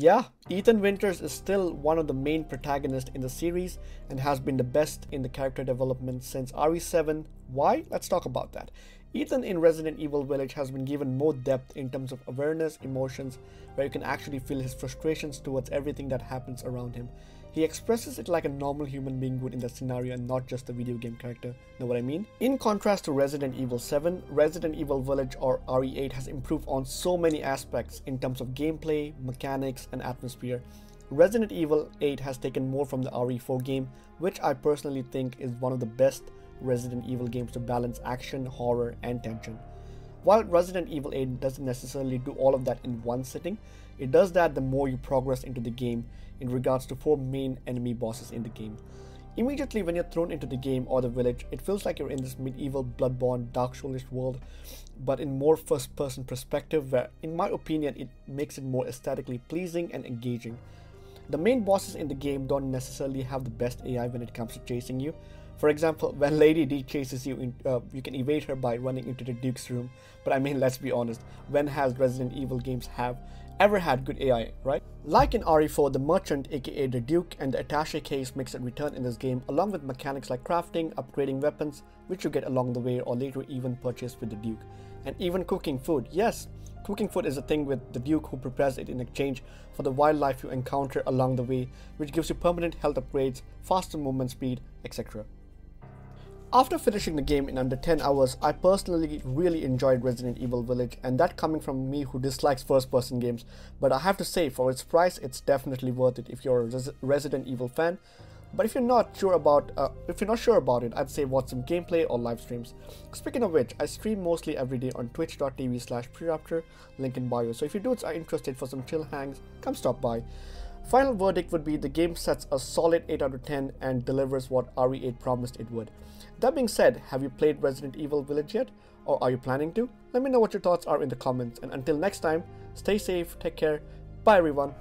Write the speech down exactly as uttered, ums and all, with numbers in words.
Yeah, Ethan Winters is still one of the main protagonists in the series and has been the best in the character development since R E seven. Why? Let's talk about that. Ethan in Resident Evil Village has been given more depth in terms of awareness, emotions, where you can actually feel his frustrations towards everything that happens around him. He expresses it like a normal human being would in that scenario and not just a video game character, know what I mean? In contrast to Resident Evil seven, Resident Evil Village or R E eight has improved on so many aspects in terms of gameplay, mechanics and atmosphere. Resident Evil eight has taken more from the R E four game, which I personally think is one of the best Resident Evil games to balance action, horror and tension. While Resident Evil eight doesn't necessarily do all of that in one sitting, it does that the more you progress into the game in regards to four main enemy bosses in the game. Immediately when you're thrown into the game or the village, it feels like you're in this medieval Bloodborne Dark Souls-ish world, but in more first-person perspective where, in my opinion, it makes it more aesthetically pleasing and engaging. The main bosses in the game don't necessarily have the best A I when it comes to chasing you. For example, when Lady D chases you, in, uh, you can evade her by running into the Duke's room. But I mean, let's be honest, when has Resident Evil games have ever had good A I, right? Like in R E four, the merchant, aka the Duke, and the attaché case makes a return in this game, along with mechanics like crafting, upgrading weapons, which you get along the way or later even purchase with the Duke. And even cooking food. Yes, cooking food is a thing with the Duke, who prepares it in exchange for the wildlife you encounter along the way, which gives you permanent health upgrades, faster movement speed, et cetera. After finishing the game in under ten hours, I personally really enjoyed Resident Evil Village, and that coming from me who dislikes first person games, but I have to say for its price it's definitely worth it if you're a Res Resident Evil fan. But if you're not sure about uh, if you're not sure about it, I'd say watch some gameplay or live streams. Speaking of which, I stream mostly every day on twitch dot t v slash preraptor, link in bio, so if you dudes are interested for some chill hangs, come stop by. Final verdict would be the game sets a solid eight out of ten and delivers what R E eight promised it would. That being said, have you played Resident Evil Village yet? Or are you planning to? Let me know what your thoughts are in the comments, and until next time, stay safe, take care, bye everyone.